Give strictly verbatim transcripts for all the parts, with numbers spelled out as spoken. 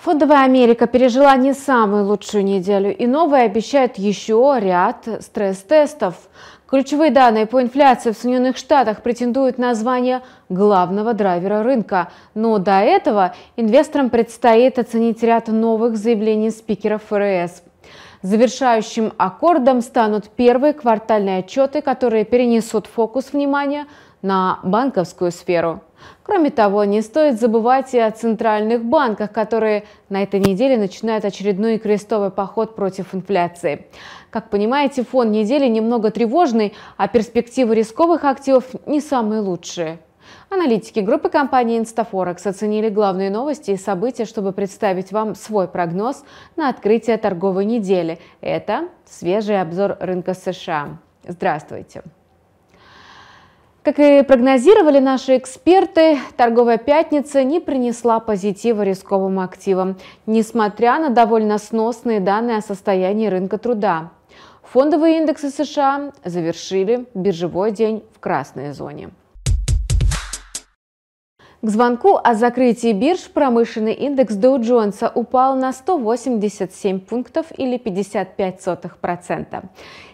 Фондовая Америка пережила не самую лучшую неделю, и новые обещают еще ряд стресс-тестов. Ключевые данные по инфляции в Соединенных Штатах претендуют на звание главного драйвера рынка. Но до этого инвесторам предстоит оценить ряд новых заявлений спикера ФРС. Завершающим аккордом станут первые квартальные отчеты, которые перенесут фокус внимания на банковскую сферу. Кроме того, не стоит забывать и о центральных банках, которые на этой неделе начинают очередной крестовый поход против инфляции. Как понимаете, фон недели немного тревожный, а перспективы рисковых активов не самые лучшие. Аналитики группы компании InstaForex оценили главные новости и события, чтобы представить вам свой прогноз на открытие торговой недели. Это свежий обзор рынка США. Здравствуйте! Как и прогнозировали наши эксперты, торговая пятница не принесла позитива рисковым активам, несмотря на довольно сносные данные о состоянии рынка труда. Фондовые индексы США завершили биржевой день в красной зоне. К звонку о закрытии бирж промышленный индекс Доу-Джонса упал на сто восемьдесят семь пунктов или пятьдесят пять сотых процента.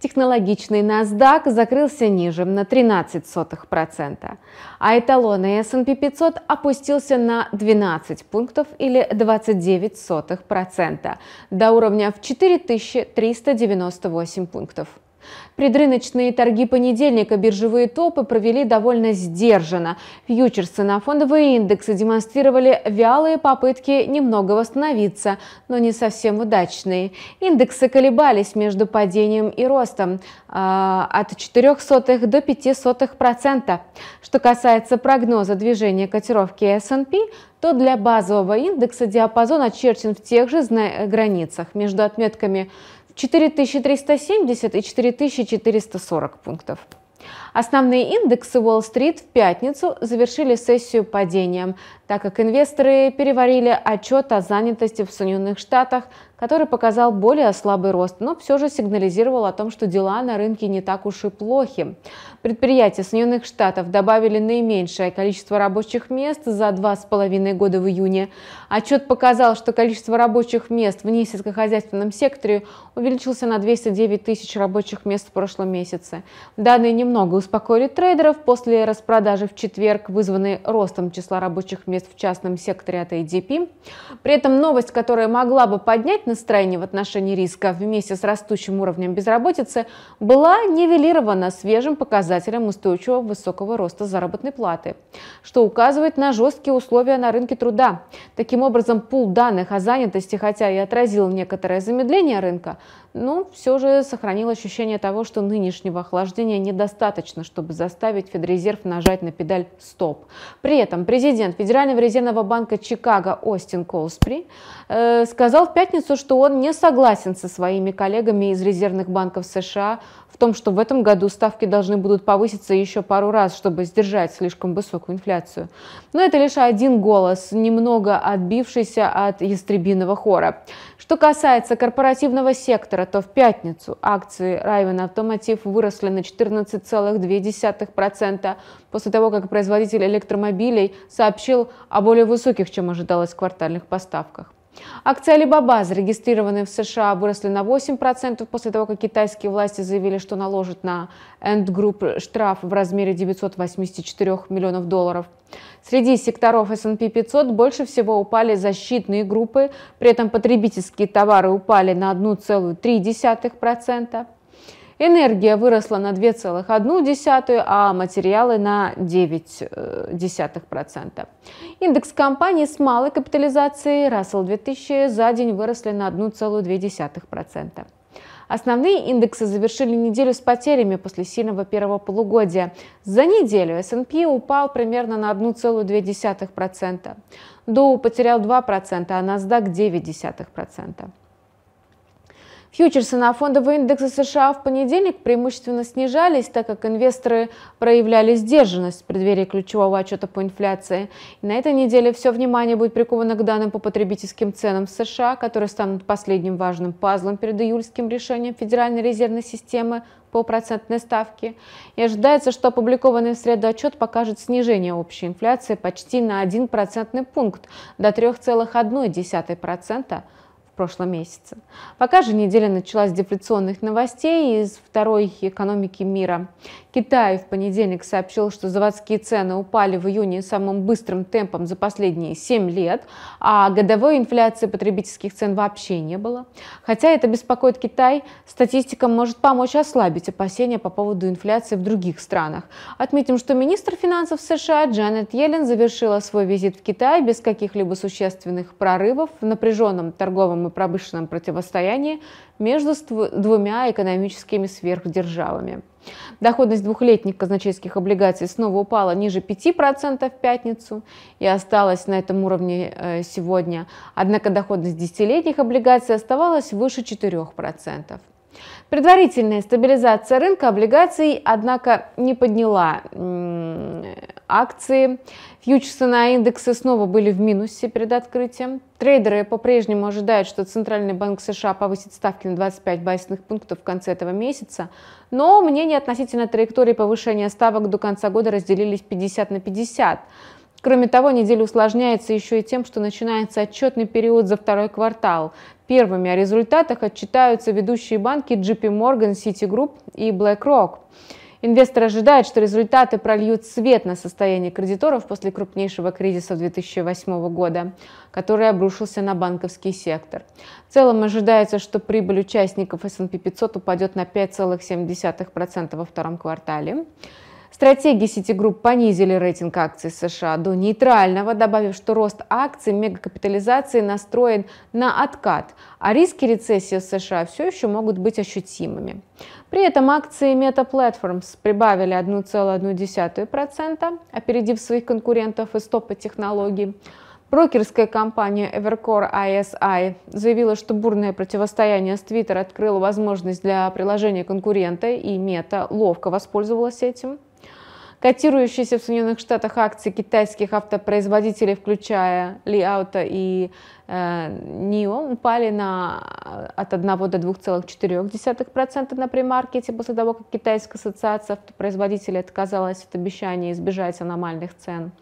Технологичный NASDAQ закрылся ниже на тринадцать сотых процента, а эталонный эс энд пи пятьсот опустился на двенадцать пунктов или двадцать девять сотых процента до уровня в четыре тысячи триста девяносто восемь пунктов. Предрыночные торги понедельника биржевые топы провели довольно сдержанно. Фьючерсы на фондовые индексы демонстрировали вялые попытки немного восстановиться, но не совсем удачные. Индексы колебались между падением и ростом а, от ноль целых четыре сотых до ноль целых пять сотых процента. Что касается прогноза движения котировки эс энд пи, то для базового индекса диапазон очерчен в тех же границах между отметками четыре тысячи триста семьдесят и четыре тысячи четыреста сорок пунктов. Основные индексы Уолл-стрит в пятницу завершили сессию падением, так как инвесторы переварили отчет о занятости в Соединенных Штатах, который показал более слабый рост, но все же сигнализировал о том, что дела на рынке не так уж и плохи. Предприятия Соединенных Штатов добавили наименьшее количество рабочих мест за два с половиной года в июне. Отчет показал, что количество рабочих мест в несельскохозяйственном секторе увеличился на двести девять тысяч рабочих мест в прошлом месяце. Данные немного успокоили трейдеров после распродажи в четверг, вызванной ростом числа рабочих мест в частном секторе от эй ди пи. При этом новость, которая могла бы поднять настроение в отношении риска вместе с растущим уровнем безработицы, была нивелирована свежим показателем устойчивого высокого роста заработной платы, что указывает на жесткие условия на рынке труда. Таким образом, пул данных о занятости, хотя и отразил некоторое замедление рынка, но все же сохранил ощущение того, что нынешнего охлаждения недостаточно, чтобы заставить Федрезерв нажать на педаль «Стоп». При этом президент Федерального резервного банка Чикаго Остин Голспри э, сказал в пятницу, что он не согласен со своими коллегами из резервных банков США в том, что в этом году ставки должны будут повыситься еще пару раз, чтобы сдержать слишком высокую инфляцию. Но это лишь один голос, немного отбившийся от ястребиного хора. Что касается корпоративного сектора, то в пятницу акции Rivian Automotive выросли на четырнадцать целых две десятых процента после того, как производитель электромобилей сообщил о более высоких, чем ожидалось, квартальных поставках. Акции Alibaba, зарегистрированные в США, выросли на восемь процентов после того, как китайские власти заявили, что наложат на Ant Group штраф в размере девятисот восьмидесяти четырёх миллионов долларов. Среди секторов эс энд пи пятьсот больше всего упали защитные группы, при этом потребительские товары упали на одну целую три десятых процента. Энергия выросла на две целых одну десятых процента, а материалы на девять целых девять десятых процента. Индекс компаний с малой капитализацией Russell две тысячи за день выросли на одну целую две десятых процента. Основные индексы завершили неделю с потерями после сильного первого полугодия. За неделю эс энд пи упал примерно на одну целую две десятых процента. Доу потерял два процента, а NASDAQ девять десятых процента. Фьючерсы на фондовые индексы США в понедельник преимущественно снижались, так как инвесторы проявляли сдержанность в преддверии ключевого отчета по инфляции. И на этой неделе все внимание будет приковано к данным по потребительским ценам в США, которые станут последним важным пазлом перед июльским решением Федеральной резервной системы по процентной ставке. И ожидается, что опубликованный в среду отчет покажет снижение общей инфляции почти на один процентный пункт до трёх целых одной десятой процента. В прошлом месяце. Пока же неделя началась с дефляционных новостей из второй экономики мира. Китай в понедельник сообщил, что заводские цены упали в июне самым быстрым темпом за последние семь лет, а годовой инфляции потребительских цен вообще не было. Хотя это беспокоит Китай, статистика может помочь ослабить опасения по поводу инфляции в других странах. Отметим, что министр финансов США Джанет Йеллен завершила свой визит в Китай без каких-либо существенных прорывов в напряженном торговом и промышленном противостоянии между двумя экономическими сверхдержавами. Доходность двухлетних казначейских облигаций снова упала ниже пяти процентов в пятницу и осталась на этом уровне сегодня. Однако доходность десятилетних облигаций оставалась выше четырёх процентов. Предварительная стабилизация рынка облигаций, однако, не подняла акции. Фьючерсы на индексы снова были в минусе перед открытием. Трейдеры по-прежнему ожидают, что Центральный банк США повысит ставки на двадцать пять базисных пунктов в конце этого месяца, но мнения относительно траектории повышения ставок до конца года разделились пятьдесят на пятьдесят. Кроме того, неделя усложняется еще и тем, что начинается отчетный период за второй квартал. Первыми о результатах отчитаются ведущие банки Джей Пи Морган, Ситигрупп и BlackRock. Инвесторы ожидают, что результаты прольют свет на состояние кредиторов после крупнейшего кризиса две тысячи восьмого года, который обрушился на банковский сектор. В целом ожидается, что прибыль участников эс энд пи пятьсот упадет на пять целых семь десятых процента во втором квартале. Стратеги Citigroup понизили рейтинг акций США до нейтрального, добавив, что рост акций мегакапитализации настроен на откат, а риски рецессии в США все еще могут быть ощутимыми. При этом акции Meta Platforms прибавили одну целую одну десятую процента, опередив своих конкурентов из топа технологий. Брокерская компания Evercore ай эс ай заявила, что бурное противостояние с Twitter открыло возможность для приложения конкурента, и Meta ловко воспользовалась этим. Котирующиеся в Соединенных Штатах акции китайских автопроизводителей, включая Li Auto и э, Nio, упали на, от одного до двух целых четырёх десятых процента на премаркете после того, как Китайская ассоциация автопроизводителей отказалась от обещания избежать аномальных цен.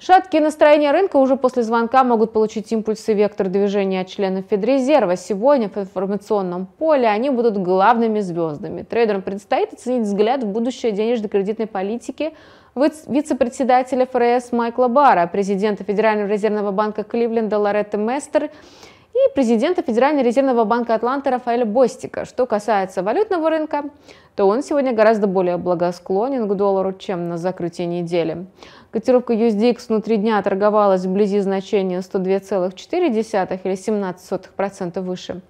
Шаткие настроения рынка уже после звонка могут получить импульсы и вектор движения от членов Федрезерва. Сегодня в информационном поле они будут главными звездами. Трейдерам предстоит оценить взгляд в будущее денежно-кредитной политики вице-председателя эф эр эс Майкла Барра, президента Федерального резервного банка Кливленда Лоретты Местер и президента Федерального резервного банка Атланты Рафаэля Бостика. Что касается валютного рынка, то он сегодня гораздо более благосклонен к доллару, чем на закрытии недели. Котировка ю эс ди экс внутри дня торговалась вблизи значения сто две целых четыре десятых или семнадцать сотых процента выше.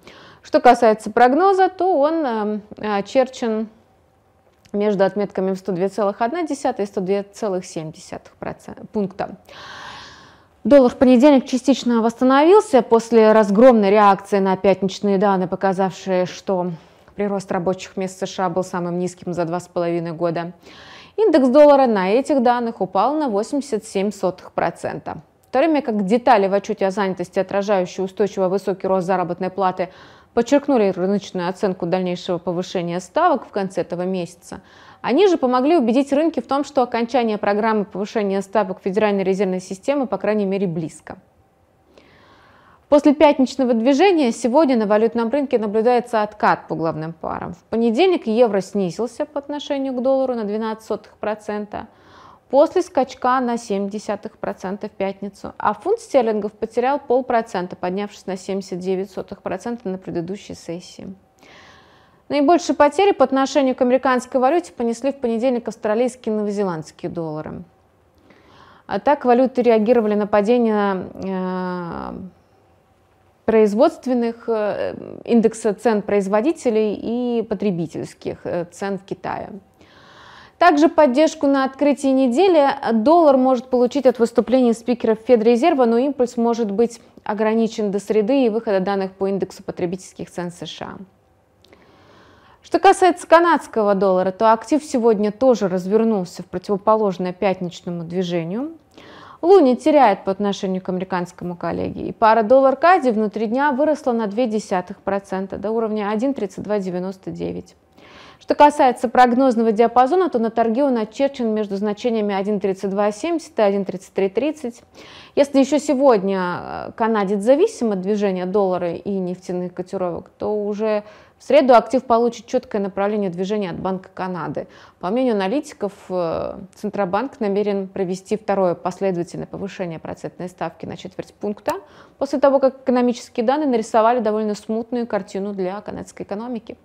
Что касается прогноза, то он очерчен между отметками в сто две целых одна десятая и сто две целых семь десятых пункта. Доллар в понедельник частично восстановился после разгромной реакции на пятничные данные, показавшие, что прирост рабочих мест США был самым низким за два с половиной года. Индекс доллара на этих данных упал на восемьдесят семь сотых процента. В то время как детали в отчете о занятости, отражающие устойчиво высокий рост заработной платы, подчеркнули рыночную оценку дальнейшего повышения ставок в конце этого месяца, они же помогли убедить рынки в том, что окончание программы повышения ставок Федеральной резервной системы, по крайней мере, близко. После пятничного движения сегодня на валютном рынке наблюдается откат по главным парам. В понедельник евро снизился по отношению к доллару на двенадцать сотых процента, после скачка на ноль целых семь десятых процента в пятницу, а фунт стерлингов потерял ноль целых пять десятых процента, поднявшись на семьдесят девять сотых процента на предыдущей сессии. Наибольшие потери по отношению к американской валюте понесли в понедельник австралийские и новозеландские доллары. А так валюты реагировали на падение э, производственных, э, индекса цен производителей и потребительских э, цен в Китае. Также поддержку на открытии недели доллар может получить от выступлений спикеров Федрезерва, но импульс может быть ограничен до среды и выхода данных по индексу потребительских цен США. Что касается канадского доллара, то актив сегодня тоже развернулся в противоположное пятничному движению. Луни теряет по отношению к американскому коллеге, и пара доллар-кади внутри дня выросла на ноль целых две десятых процента до уровня один тридцать два девяносто девять. Что касается прогнозного диапазона, то на торги он очерчен между значениями один тридцать два семьдесят и один тридцать три тридцать. Если еще сегодня канадец зависим от движения доллара и нефтяных котировок, то уже в среду актив получит четкое направление движения от Банка Канады. По мнению аналитиков, Центробанк намерен провести второе последовательное повышение процентной ставки на четверть пункта после того, как экономические данные нарисовали довольно смутную картину для канадской экономики.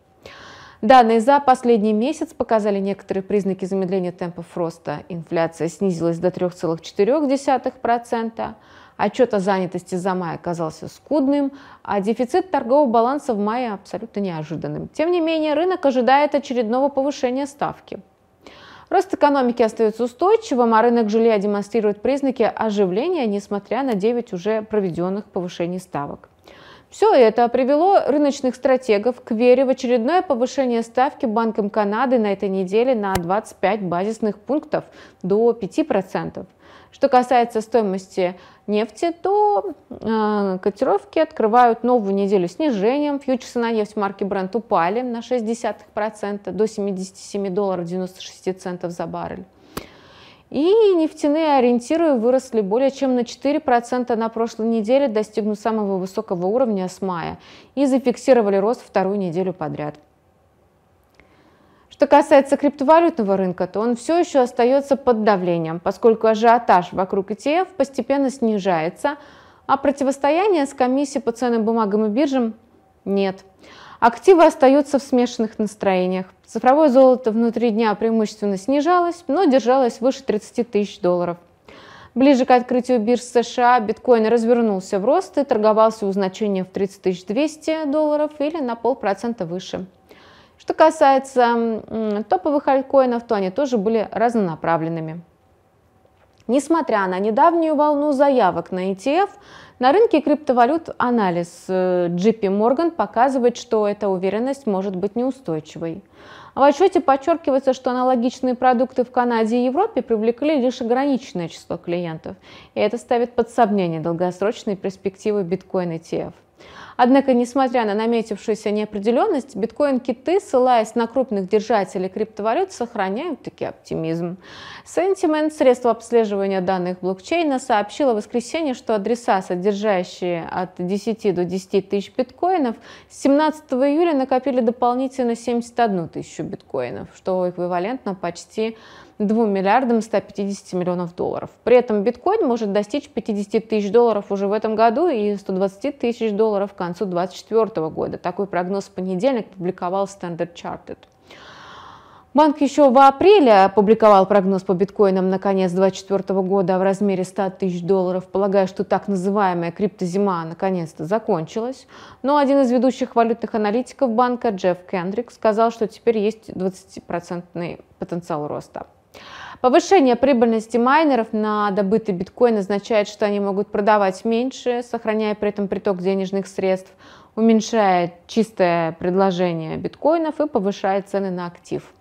Данные за последний месяц показали некоторые признаки замедления темпов роста. Инфляция снизилась до трёх целых четырёх десятых процента, отчет о занятости за май оказался скудным, а дефицит торгового баланса в мае абсолютно неожиданным. Тем не менее, рынок ожидает очередного повышения ставки. Рост экономики остается устойчивым, а рынок жилья демонстрирует признаки оживления, несмотря на девять уже проведенных повышений ставок. Все это привело рыночных стратегов к вере в очередное повышение ставки Банком Канады на этой неделе на двадцать пять базисных пунктов до пяти процентов. Что касается стоимости нефти, то э, котировки открывают новую неделю снижением. Фьючерсы на нефть марки Brent упали на ноль целых шесть десятых процента до семидесяти семи долларов девяноста шести центов за баррель. И нефтяные ориентиры выросли более чем на четыре процента на прошлой неделе, достигнув самого высокого уровня с мая, и зафиксировали рост вторую неделю подряд. Что касается криптовалютного рынка, то он все еще остается под давлением, поскольку ажиотаж вокруг и ти эф постепенно снижается, а противостояния с комиссией по ценным бумагам и биржам нет. Активы остаются в смешанных настроениях. Цифровое золото внутри дня преимущественно снижалось, но держалось выше тридцати тысяч долларов. Ближе к открытию бирж США биткоин развернулся в рост и торговался у значения в тридцать тысяч двести долларов или на полпроцента выше. Что касается топовых альткоинов, то они тоже были разнонаправленными. Несмотря на недавнюю волну заявок на и ти эф, на рынке криптовалют анализ джей пи Морган показывает, что эта уверенность может быть неустойчивой. В отчете подчеркивается, что аналогичные продукты в Канаде и Европе привлекли лишь ограниченное число клиентов, и это ставит под сомнение долгосрочные перспективы биткоин и ти эф. Однако, несмотря на наметившуюся неопределенность, биткоин-киты, ссылаясь на крупных держателей криптовалют, сохраняют таки оптимизм. Sentiment, средство обслеживания данных блокчейна, сообщило в воскресенье, что адреса, содержащие от десяти до десяти тысяч биткоинов, с семнадцатого июля накопили дополнительно семьдесят одну тысячу биткоинов, что эквивалентно почти двум миллиардам ста пятидесяти миллионов долларов. При этом биткоин может достичь пятидесяти тысяч долларов уже в этом году и ста двадцати тысяч долларов к концу две тысячи двадцать четвёртого года. Такой прогноз в понедельник публиковал Standard Chartered. Банк еще в апреле опубликовал прогноз по биткоинам на конец две тысячи двадцать четвёртого года в размере ста тысяч долларов, полагая, что так называемая криптозима наконец-то закончилась. Но один из ведущих валютных аналитиков банка, Джефф Кендрик, сказал, что теперь есть двадцатипроцентный потенциал роста. Повышение прибыльности майнеров на добытый биткоин означает, что они могут продавать меньше, сохраняя при этом приток денежных средств, уменьшает чистое предложение биткоинов и повышает цены на актив.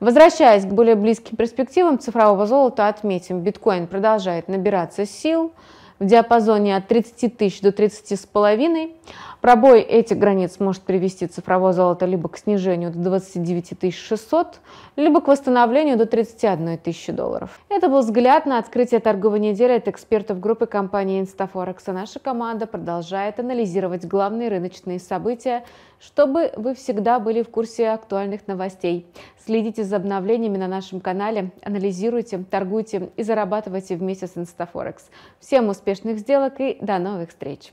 Возвращаясь к более близким перспективам цифрового золота, отметим, биткоин продолжает набираться сил в диапазоне от тридцати тысяч до тридцати с половиной. Пробой этих границ может привести цифровое золото либо к снижению до двадцати девяти тысяч шестисот, либо к восстановлению до тридцати одной тысячи долларов. Это был взгляд на открытие торговой недели от экспертов группы компании InstaForex. А наша команда продолжает анализировать главные рыночные события, чтобы вы всегда были в курсе актуальных новостей. Следите за обновлениями на нашем канале, анализируйте, торгуйте и зарабатывайте вместе с InstaForex. Всем успешных сделок и до новых встреч!